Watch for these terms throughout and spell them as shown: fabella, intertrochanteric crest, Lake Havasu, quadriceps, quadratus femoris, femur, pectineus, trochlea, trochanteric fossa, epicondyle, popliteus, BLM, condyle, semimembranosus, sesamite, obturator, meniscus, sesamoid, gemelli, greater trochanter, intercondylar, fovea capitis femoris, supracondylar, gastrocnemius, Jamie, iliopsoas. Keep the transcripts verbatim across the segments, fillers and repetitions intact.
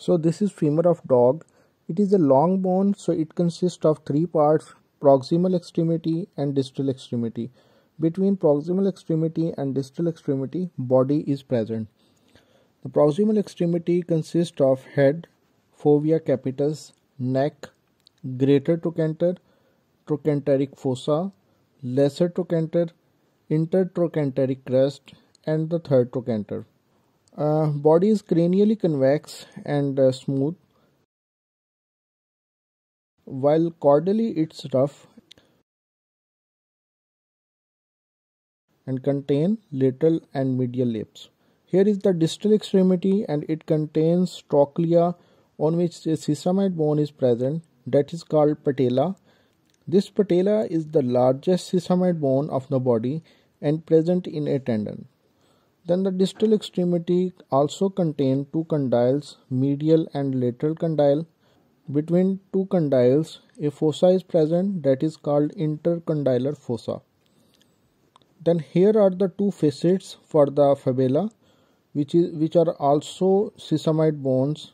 So this is femur of dog. It is a long bone, so it consists of three parts: proximal extremity and distal extremity. Between proximal extremity and distal extremity, body is present. The proximal extremity consists of head, fovea capitis, neck, greater trochanter, trochanteric fossa, lesser trochanter, intertrochanteric crest, and the third trochanter. Uh, body is cranially convex and uh, smooth, while caudally it's rough and contain lateral and medial lips. Here is the distal extremity, and it contains trochlea, on which a sesamite bone is present, that is called patella. This patella is the largest sesamite bone of the body and present in a tendon. Then the distal extremity also contains two condyles, medial and lateral condyle. Between two condyles, a fossa is present, that is called intercondylar fossa. Then here are the two facets for the fabella, which is which are also sesamite bones.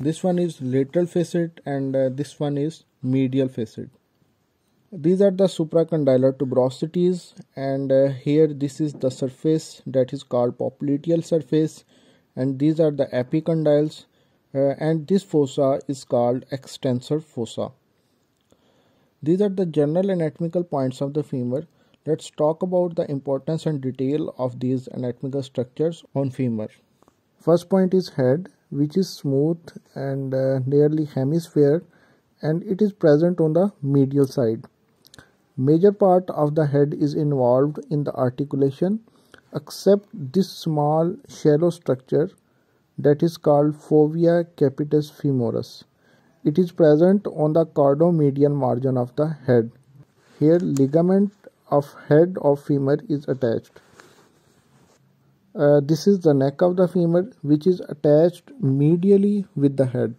This one is lateral facet and uh, this one is medial facet. These are the supracondylar tuberosities, and uh, here this is the surface that is called popliteal surface, and these are the epicondyles, uh, and this fossa is called extensor fossa. These are the general anatomical points of the femur. Let's talk about the importance and detail of these anatomical structures on femur. First point is head, which is smooth and uh, nearly hemisphere, and it is present on the medial side. Major part of the head is involved in the articulation, except this small shallow structure that is called fovea capitis femoris. It is present on the chordomedian margin of the head. Here ligament of head of femur is attached. Uh, this is the neck of the femur, which is attached medially with the head.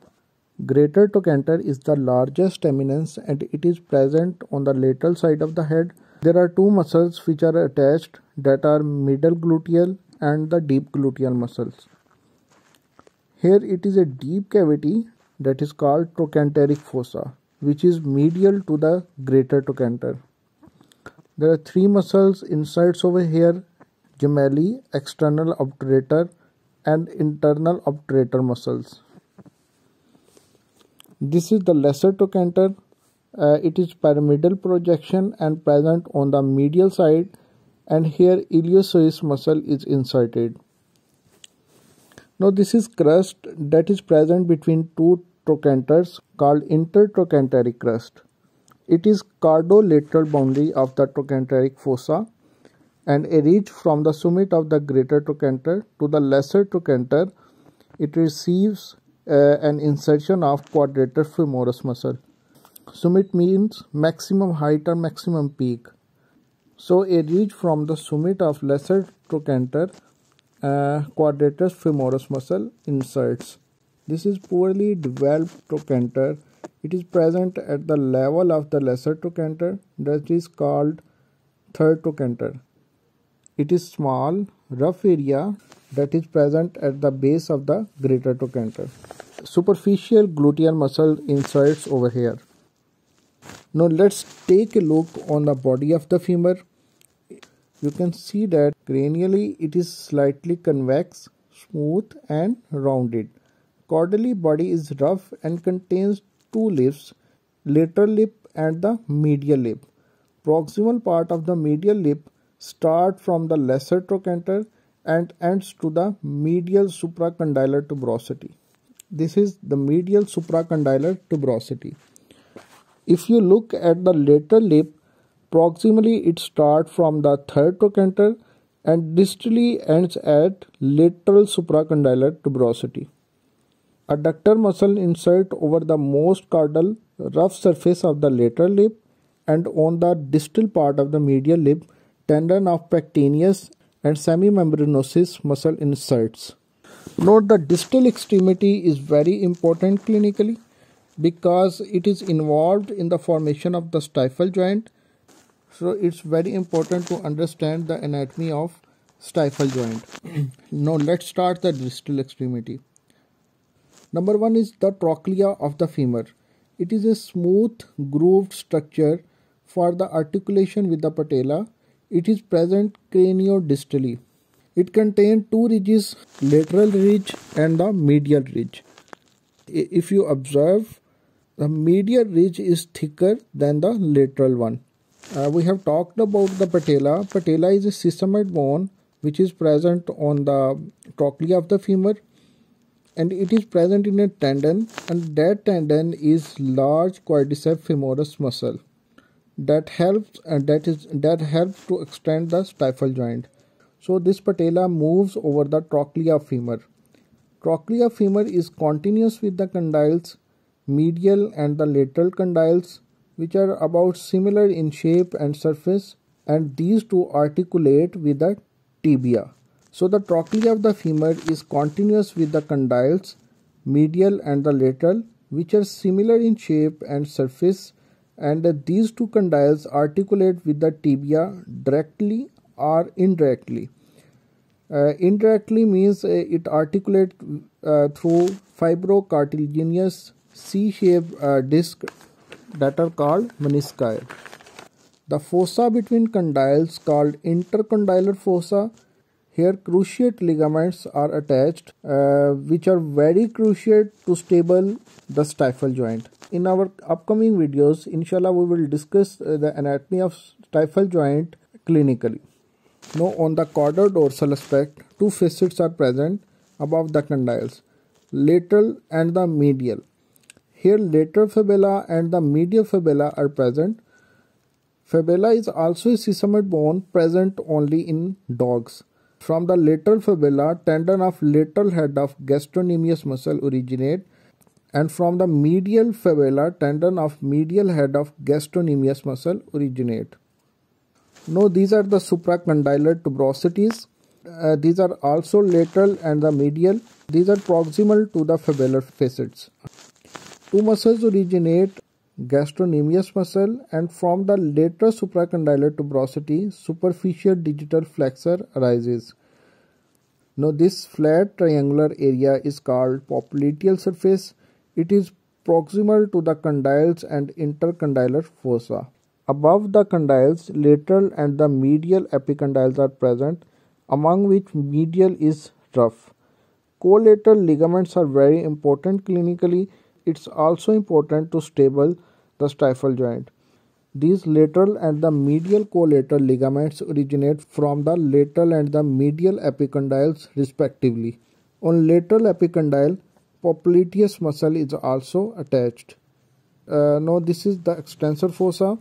Greater trochanter is the largest eminence, and it is present on the lateral side of the head. There are two muscles which are attached, that are middle gluteal and the deep gluteal muscles. Here it is a deep cavity that is called trochanteric fossa, which is medial to the greater trochanter. There are three muscles inserts over here: gemelli, external obturator, and internal obturator muscles. This is the lesser trochanter. Uh, it is pyramidal projection and present on the medial side, and here iliopsoas muscle is inserted. Now this is crest that is present between two trochanters, called intertrochanteric crest. It is caudolateral boundary of the trochanteric fossa, and a ridge from the summit of the greater trochanter to the lesser trochanter. It receives Uh, an insertion of quadrator femoris muscle. Summit means maximum height or maximum peak. So a ridge from the summit of lesser trochanter, uh, quadratus femoris muscle inserts. This is poorly developed trochanter. It is present at the level of the lesser trochanter, that is called third trochanter. It is small, rough area that is present at the base of the greater trochanter. Superficial gluteal muscle inserts over here. Now let's take a look on the body of the femur. You can see that cranially it is slightly convex, smooth and rounded. Caudally body is rough and contains two lips, lateral lip and the medial lip. Proximal part of the medial lip starts from the lesser trochanter and ends to the medial supracondylar tuberosity. This is the medial supracondylar tuberosity. If you look at the lateral lip, proximally it starts from the third trochanter and distally ends at lateral supracondylar tuberosity. Adductor muscle insert over the most caudal rough surface of the lateral lip, and on the distal part of the medial lip, tendon of pectineus and semimembranosus muscle inserts. Note the distal extremity is very important clinically because it is involved in the formation of the stifle joint. So it's very important to understand the anatomy of stifle joint. Now let's start the distal extremity. Number one is the trochlea of the femur. It is a smooth grooved structure for the articulation with the patella. It is present craniodistally. It contains two ridges, lateral ridge and the medial ridge. If you observe, the medial ridge is thicker than the lateral one. Uh, we have talked about the patella. Patella is a sesamoid bone which is present on the trochlea of the femur, and it is present in a tendon, and that tendon is large quadriceps femoris muscle that helps and that is that helps to extend the stifle joint. So this patella moves over the trochlea femur. Trochlea femur is continuous with the condyles, medial and the lateral condyles, which are about similar in shape and surface, and these two articulate with the tibia. So the trochlea of the femur is continuous with the condyles, medial and the lateral, which are similar in shape and surface, and these two condyles articulate with the tibia directly or indirectly. Uh, indirectly means uh, it articulates uh, through fibrocartilaginous C-shaped uh, disc that are called menisci. The fossa between condyles called intercondylar fossa. Here cruciate ligaments are attached, uh, which are very crucial to stable the stifle joint. In our upcoming videos, inshallah, we will discuss uh, the anatomy of stifle joint clinically. Now, on the caudal dorsal aspect, two facets are present above the condyles, lateral and the medial. Here, lateral fibula and the medial fibula are present. Fibula is also a sesamoid bone present only in dogs. From the lateral fibula, tendon of lateral head of gastrocnemius muscle originate, and from the medial fibula, tendon of medial head of gastrocnemius muscle originate. Now these are the supracondylar tuberosities. Uh, these are also lateral and the medial. These are proximal to the fibular facets. Two muscles originate, gastrocnemius muscle, and from the lateral supracondylar tuberosity, superficial digital flexor arises. Now this flat triangular area is called popliteal surface. It is proximal to the condyles and intercondylar fossa. Above the condyles, lateral and the medial epicondyles are present, among which medial is rough. Collateral ligaments are very important clinically. It's also important to stable the stifle joint. These lateral and the medial collateral ligaments originate from the lateral and the medial epicondyles respectively. On lateral epicondyle, popliteus muscle is also attached. Uh, now this is the extensor fossa,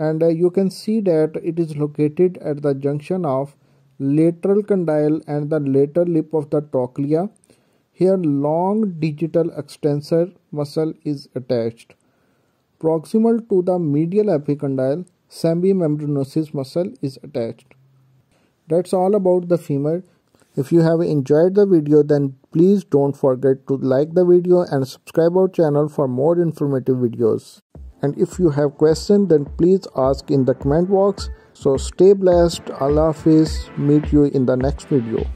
and uh, you can see that it is located at the junction of lateral condyle and the lateral lip of the trochlea. Here long digital extensor muscle is attached. Proximal to the medial epicondyle, semimembranosus muscle is attached. That's all about the femur. If you have enjoyed the video, then please don't forget to like the video and subscribe our channel for more informative videos. And if you have questions, then please ask in the comment box. So stay blessed. Allah Hafiz. Meet you in the next video.